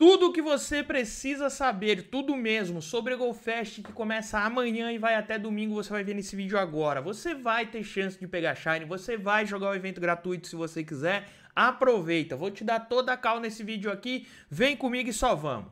Tudo o que você precisa saber, tudo mesmo, sobre Go Fest que começa amanhã e vai até domingo, você vai ver nesse vídeo agora. Você vai ter chance de pegar Shiny, você vai jogar o evento gratuito se você quiser. Aproveita, vou te dar toda a cal nesse vídeo aqui, vem comigo e só vamos.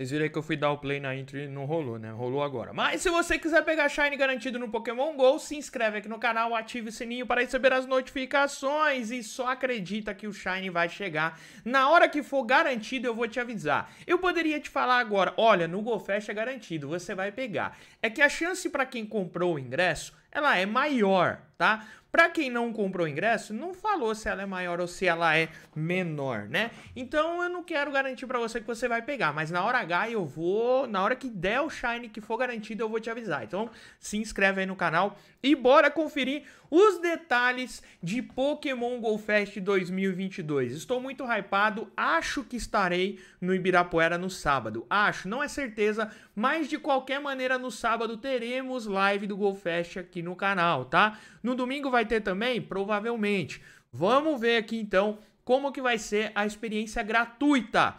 Vocês viram aí que eu fui dar o play na intro e não rolou, né? Rolou agora. Mas se você quiser pegar Shiny garantido no Pokémon GO, se inscreve aqui no canal, ative o sininho para receber as notificações e só acredita que o Shiny vai chegar. Na hora que for garantido, eu vou te avisar. Eu poderia te falar agora, olha, no Go Fest é garantido, você vai pegar. É que a chance para quem comprou o ingresso, ela é maior, tá? Pra quem não comprou o ingresso, não falou se ela é maior ou se ela é menor, né? Então eu não quero garantir pra você que você vai pegar, mas na hora H eu vou, na hora que der o Shiny que for garantido, eu vou te avisar. Então se inscreve aí no canal e bora conferir os detalhes de Pokémon Go Fest 2022. Estou muito hypado, acho que estarei no Ibirapuera no sábado. Acho, não é certeza, mas de qualquer maneira no sábado teremos live do Go Fest aqui no canal, tá? No domingo vai ter também? Provavelmente. Vamos ver aqui então como que vai ser a experiência gratuita.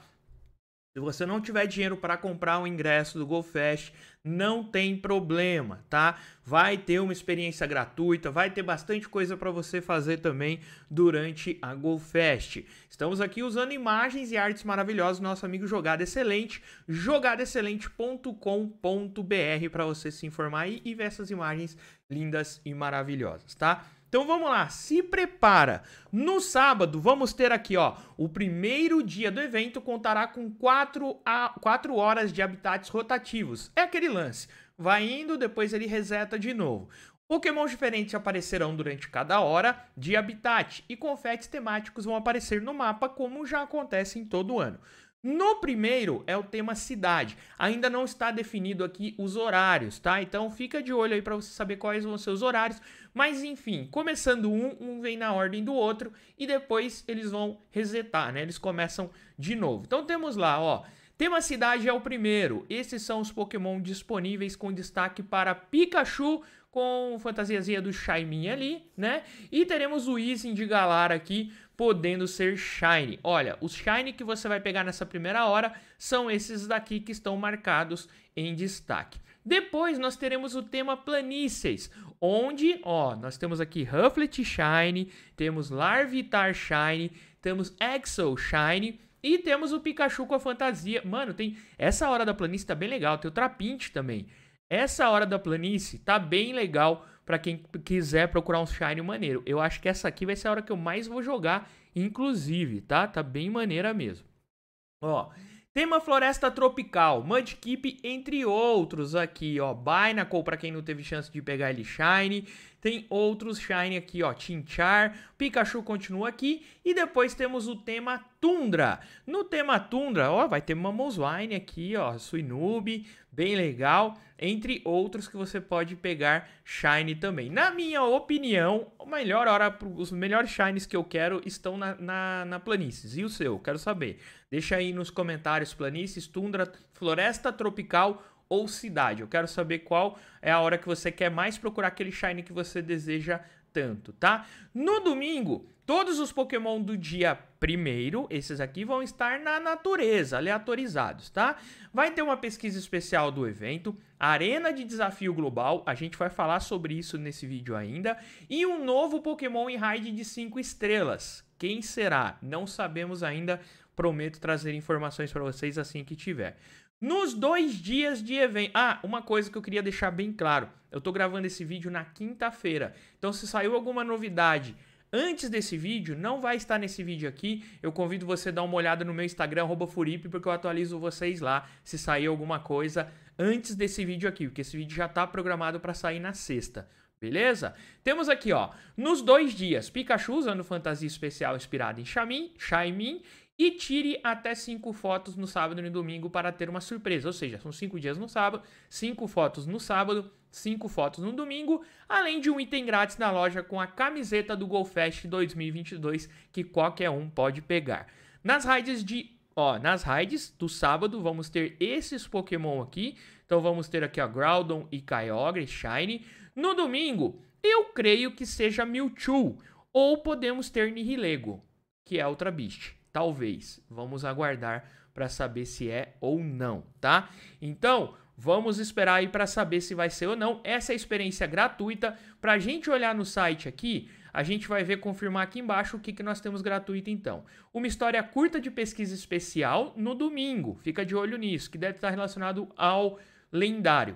Se você não tiver dinheiro para comprar o ingresso do Go Fest, não tem problema, tá? Vai ter uma experiência gratuita, vai ter bastante coisa para você fazer também durante a Go Fest. Estamos aqui usando imagens e artes maravilhosas do nosso amigo Jogada Excelente, jogadaexcelente.com.br, para você se informar aí e ver essas imagens lindas e maravilhosas, tá? Então vamos lá, se prepara. No sábado vamos ter aqui, ó, o primeiro dia do evento contará com 4 horas de habitats rotativos. É aquele lance, vai indo, depois ele reseta de novo. Pokémons diferentes aparecerão durante cada hora de habitat e confetes temáticos vão aparecer no mapa, como já acontece em todo ano. No primeiro é o tema cidade, ainda não está definido aqui os horários, tá? Então fica de olho aí para você saber quais vão ser os horários, mas enfim, começando um vem na ordem do outro e depois eles vão resetar, né? Eles começam de novo. Então temos lá, ó, tema cidade é o primeiro, esses são os Pokémon disponíveis com destaque para Pikachu, com fantasiazinha do Shaymin ali, né? E teremos o Eevee de Galar aqui, podendo ser Shiny. Olha, os Shiny que você vai pegar nessa primeira hora são esses daqui que estão marcados em destaque. Depois nós teremos o tema planícies, onde, ó, nós temos aqui Rufflet Shiny, temos Larvitar Shiny, temos Exo Shiny e temos o Pikachu com a fantasia. Mano, tem essa hora da planície tá bem legal, tem o Trapinch também. Essa hora da planície tá bem legal pra quem quiser procurar um Shiny maneiro. Eu acho que essa aqui vai ser a hora que eu mais vou jogar, inclusive, tá? Tá bem maneira mesmo. Ó, tema floresta tropical, Mudkip, entre outros aqui, ó. Binacle, pra quem não teve chance de pegar ele Shiny. Tem outros Shiny aqui, ó, Chinchar, Pikachu continua aqui. E depois temos o tema Tundra. No tema Tundra, ó, vai ter Mamoswine aqui, ó, Suinube, bem legal. Entre outros que você pode pegar Shiny também. Na minha opinião, a melhor hora, os melhores Shinies que eu quero estão na planícies. E o seu? Quero saber. Deixa aí nos comentários, planícies, Tundra, floresta tropical ou cidade. Eu quero saber qual é a hora que você quer mais procurar aquele Shiny que você deseja tanto, tá? No domingo, todos os Pokémon do dia primeiro, esses aqui vão estar na natureza, aleatorizados, tá? Vai ter uma pesquisa especial do evento, Arena de Desafio Global, a gente vai falar sobre isso nesse vídeo ainda, e um novo Pokémon em raid de 5 estrelas. Quem será? Não sabemos ainda, prometo trazer informações para vocês assim que tiver. Nos 2 dias de evento... Ah, uma coisa que eu queria deixar bem claro. Eu tô gravando esse vídeo na quinta-feira. Então, se saiu alguma novidade antes desse vídeo, não vai estar nesse vídeo aqui. Eu convido você a dar uma olhada no meu Instagram, @Furipe, porque eu atualizo vocês lá se sair alguma coisa antes desse vídeo aqui. Porque esse vídeo já tá programado para sair na sexta. Beleza? Temos aqui, ó, nos 2 dias, Pikachu usando fantasia especial inspirada em Shaymin. E tire até 5 fotos no sábado e no domingo para ter uma surpresa. Ou seja, são 5 dias no sábado, 5 fotos no sábado, 5 fotos no domingo, além de um item grátis na loja com a camiseta do Go Fest 2022 que qualquer um pode pegar. Nas raids do sábado vamos ter esses Pokémon aqui. Então vamos ter aqui, ó, Groudon e Kyogre, Shiny. No domingo, eu creio que seja Mewtwo. Ou podemos ter Nihilego, que é Ultra Beast. Talvez. Vamos aguardar para saber se é ou não, tá? Então, vamos esperar aí para saber se vai ser ou não. Essa é a experiência gratuita. Para a gente olhar no site aqui, a gente vai ver, confirmar aqui embaixo o que, que nós temos gratuito então. Uma história curta de pesquisa especial no domingo. Fica de olho nisso, que deve estar relacionado ao lendário.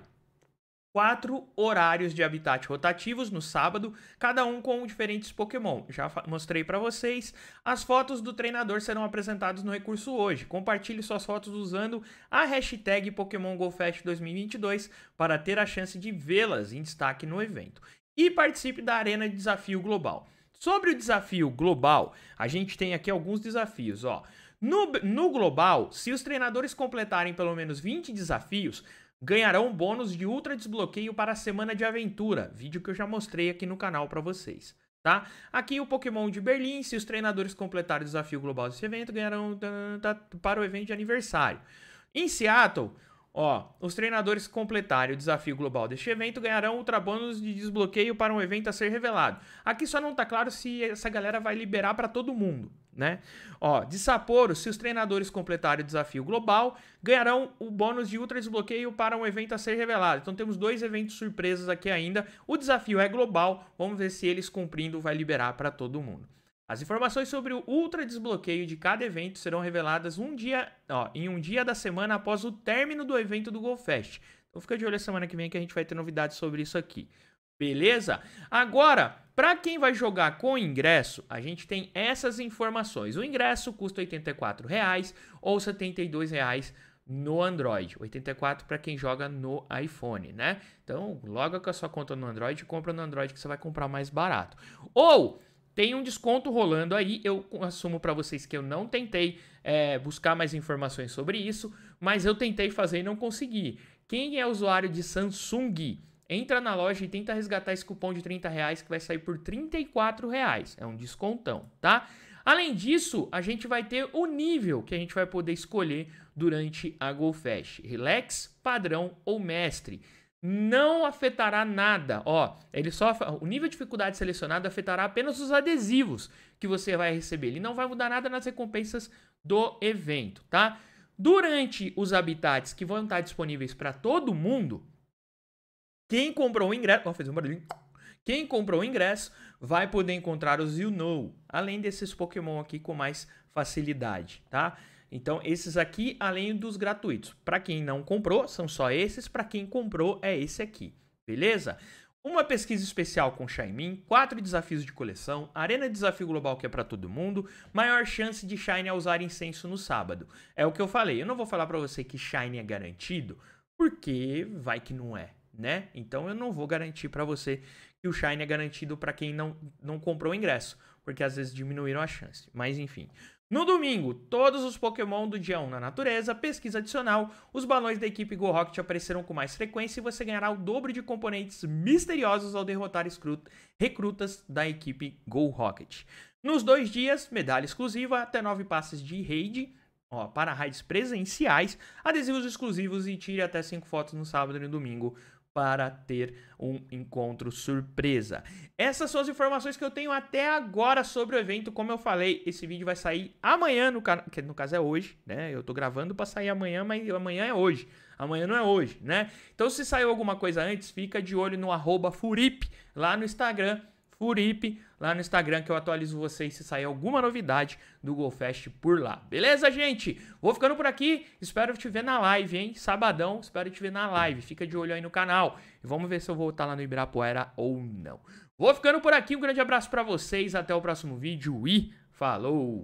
4 horários de habitat rotativos no sábado, cada um com diferentes Pokémon. Já mostrei para vocês. As fotos do treinador serão apresentadas no recurso hoje. Compartilhe suas fotos usando a hashtag Pokémon Go Fest 2022 para ter a chance de vê-las em destaque no evento. E participe da Arena de Desafio Global. Sobre o desafio global, a gente tem aqui alguns desafios. Ó. No global, se os treinadores completarem pelo menos 20 desafios, ganharão bônus de ultra desbloqueio para a semana de aventura, vídeo que eu já mostrei aqui no canal para vocês, tá? Aqui o Pokémon de Berlim, se os treinadores completarem o desafio global desse evento, ganharão para o evento de aniversário. Em Seattle, ó, os treinadores completarem o desafio global deste evento ganharão ultra bônus de desbloqueio para um evento a ser revelado. Aqui só não tá claro se essa galera vai liberar para todo mundo, né? Ó, de Sapporo, se os treinadores completarem o desafio global, ganharão o bônus de ultra desbloqueio para um evento a ser revelado. Então temos dois eventos surpresas aqui ainda. O desafio é global, vamos ver se eles cumprindo vai liberar para todo mundo. As informações sobre o ultra desbloqueio de cada evento serão reveladas em um dia da semana após o término do evento do Go Fest. Então fica de olho a semana que vem que a gente vai ter novidades sobre isso aqui. Beleza? Agora, para quem vai jogar com ingresso, a gente tem essas informações. O ingresso custa R$ 84,00 ou R$ 72,00 no Android. 84 para quem joga no iPhone, né? Então, loga com a sua conta no Android e compra no Android que você vai comprar mais barato. Ou tem um desconto rolando aí, eu assumo para vocês que eu não tentei buscar mais informações sobre isso, mas eu tentei fazer e não consegui. Quem é usuário de Samsung, entra na loja e tenta resgatar esse cupom de R$ 30 que vai sair por R$ 34. É um descontão, tá? Além disso, a gente vai ter o nível que a gente vai poder escolher durante a Go Fest. Relax, padrão ou mestre. Não afetará nada, ó, o nível de dificuldade selecionado afetará apenas os adesivos que você vai receber, ele não vai mudar nada nas recompensas do evento, tá? Durante os habitats que vão estar disponíveis para todo mundo, quem comprou o ingresso, ó, fez um barulhinho. Quem comprou o ingresso vai poder encontrar os Yunnou, além desses Pokémon aqui com mais facilidade, tá? Então, esses aqui, além dos gratuitos. Para quem não comprou, são só esses. Para quem comprou, é esse aqui. Beleza? Uma pesquisa especial com Shaymin, 4 desafios de coleção, Arena de Desafio Global que é para todo mundo, maior chance de Shiny a usar incenso no sábado. É o que eu falei. Eu não vou falar para você que Shiny é garantido, porque vai que não é, né? Então, eu não vou garantir para você que o Shiny é garantido para quem não comprou o ingresso, porque às vezes diminuíram a chance. Mas, enfim. No domingo, todos os Pokémon do dia 1 na natureza, pesquisa adicional, os balões da equipe Go Rocket apareceram com mais frequência e você ganhará o dobro de componentes misteriosos ao derrotar recrutas da equipe Go Rocket. Nos 2 dias, medalha exclusiva, até 9 passes de raid, ó, para raids presenciais, adesivos exclusivos e tire até 5 fotos no sábado e no domingo para ter um encontro surpresa. Essas são as informações que eu tenho até agora sobre o evento. Como eu falei, esse vídeo vai sair amanhã no canal, que no caso é hoje, né? Eu tô gravando para sair amanhã, mas amanhã é hoje. Amanhã não é hoje, né? Então se saiu alguma coisa antes, fica de olho no @Furipe lá no Instagram. Furipe lá no Instagram que eu atualizo vocês se sair alguma novidade do Go Fest por lá. Beleza, gente? Vou ficando por aqui. Espero te ver na live, hein? Sabadão, espero te ver na live. Fica de olho aí no canal. E vamos ver se eu vou estar lá no Ibirapuera ou não. Vou ficando por aqui. Um grande abraço pra vocês. Até o próximo vídeo e falou!